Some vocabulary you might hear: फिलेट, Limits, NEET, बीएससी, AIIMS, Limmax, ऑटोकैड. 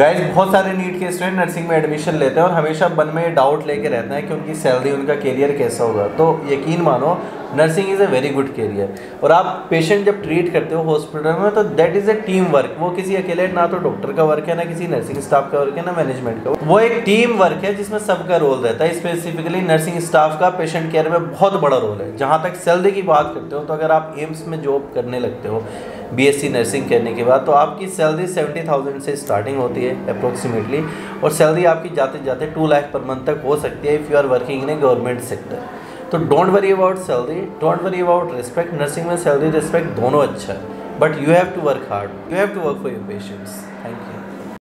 Guys बहुत सारे NEET के स्टूडेंट नर्सिंग में एडमिशन लेते हैं और हमेशा मन में डाउट लेके रहते हैं कि उनकी सैलरी, उनका कैरियर कैसा होगा। तो यकीन मानो, nursing is a very good career. और आप पेशेंट जब ट्रीट करते हो हॉस्पिटल में, तो that is a team work. वो किसी अकेले, ना तो डॉक्टर का वर्क है, ना किसी नर्सिंग स्टाफ का वर्क है, ना मैनेजमेंट का। वो एक टीम वर्क है जिसमें सबका रोल रहता है। स्पेसिफिकली नर्सिंग स्टाफ का पेशेंट केयर में बहुत बड़ा रोल है। जहाँ तक सैलरी की बात करते हो, तो अगर आप एम्स में जॉब करने लगते हो बीएससी नर्सिंग करने के बाद, तो आपकी सैलरी 70,000 से स्टार्टिंग होती है अप्रोक्सीमेटली। और सैलरी आपकी जाते जाते 2 लाख पर मंथ तक हो सकती है if you are working in a government sector. तो don't worry about salary, don't worry about respect. Nursing में सैलरी रिस्पेक्ट दोनों अच्छा है, but you have to work hard, you have to work for your patients. Thank you.